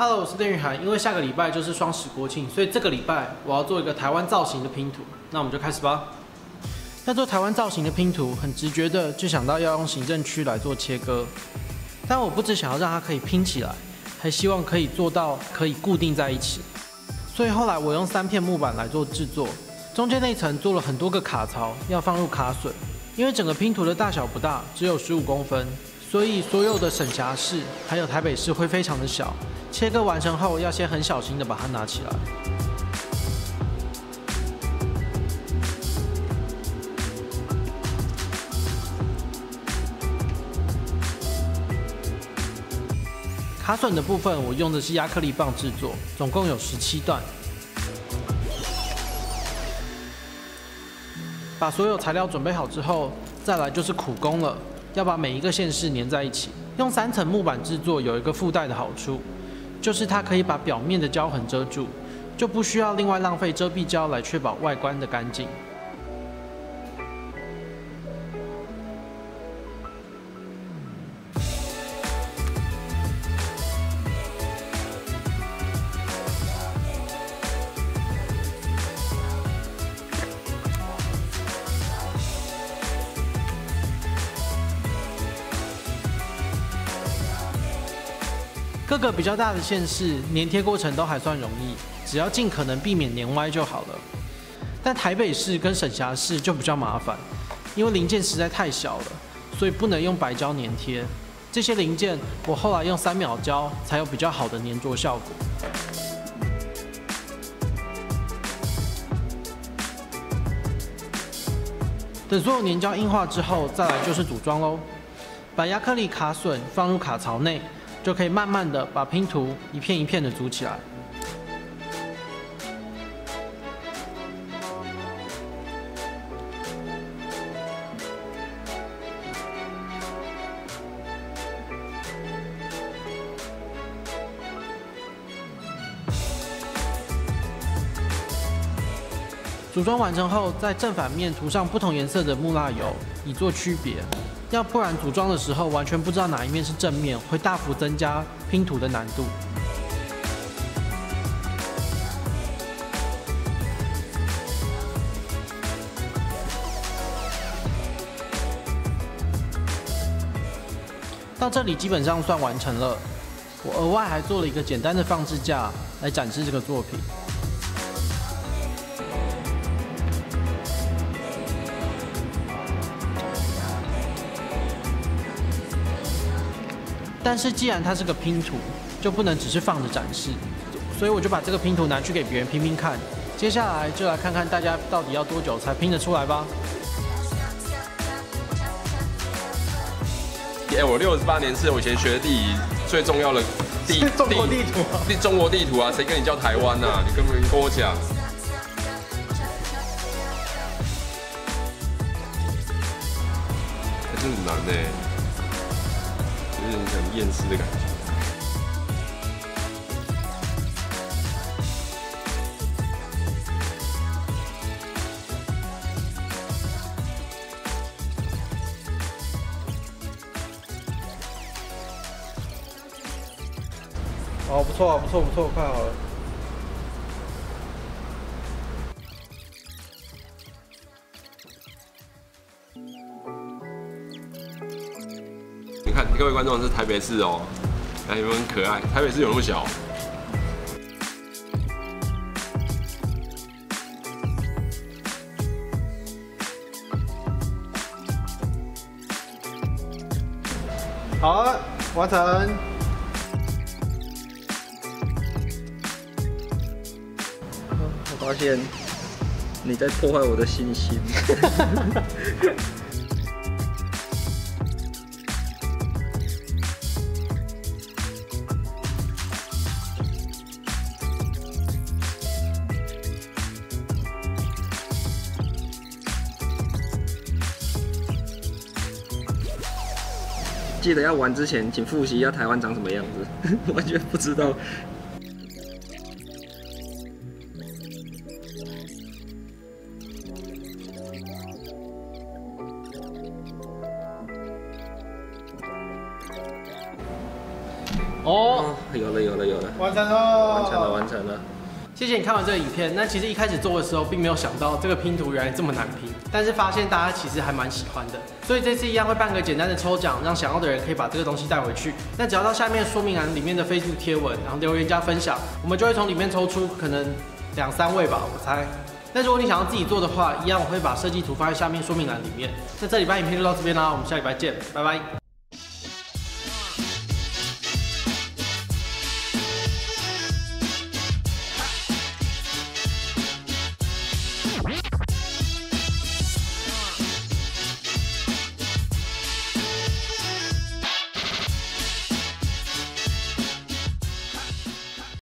Hello， 我是邓玉涵。因为下个礼拜就是双十国庆，所以这个礼拜我要做一个台湾造型的拼图。那我们就开始吧。要做台湾造型的拼图，很直觉的就想到要用行政区来做切割，但我不只想要让它可以拼起来，还希望可以做到可以固定在一起。所以后来我用3片木板来做制作，中间那层做了很多个卡槽，要放入卡榫。因为整个拼图的大小不大，只有15公分。 所以所有的省辖市还有台北市会非常的小，切割完成后要先很小心的把它拿起来。卡榫的部分我用的是亚克力棒制作，总共有17段。把所有材料准备好之后，再来就是苦工了。 要把每一个县市粘在一起，用3层木板制作有一个附带的好处，就是它可以把表面的胶痕遮住，就不需要另外浪费遮蔽胶来确保外观的干净。各个比较大的县市粘贴过程都还算容易，只要尽可能避免粘歪就好了。但台北市跟省辖市就比较麻烦，因为零件实在太小了，所以不能用白胶粘贴。这些零件我后来用3秒胶才有比较好的粘着效果。 等所有粘胶硬化之后，再来就是组装喽。把亚克力卡榫放入卡槽内，就可以慢慢的把拼图一片一片的组起来。组装完成后，在正反面涂上不同颜色的木蜡油，以做区别。要不然组装的时候完全不知道哪一面是正面，会大幅增加拼图的难度。到这里基本上算完成了。我额外还做了一个简单的放置架来展示这个作品。 但是既然它是个拼图，就不能只是放着展示，所以我就把这个拼图拿去给别人拼拼看。接下来就来看看大家到底要多久才拼得出来吧。我68年是我以前学地理最重要的中国地图啊，谁跟你叫台湾啊？你根本跟我讲。 真的很难欸。 有点很厌世的感觉。哦，不错啊，不错，不错，快好了。你看，各位观众，这是台北市哦，哎，有没有很可爱？台北市有那么小？好了，完成。我发现你在破坏我的信心。记得要玩之前，请复习一下台湾长什么样子，完全不知道。哦，有了有了有了。完成了，完成了，完成了。 谢谢你看完这个影片。那其实一开始做的时候，并没有想到这个拼图原来这么难拼，但是发现大家其实还蛮喜欢的，所以这次一样会办个简单的抽奖，让想要的人可以把这个东西带回去。那只要到下面说明栏里面的 Facebook 贴文，然后留言加分享，我们就会从里面抽出可能2、3位吧，我猜。那如果你想要自己做的话，一样我会把设计图放在下面说明栏里面。那这礼拜影片就到这边啦，我们下礼拜见，拜拜。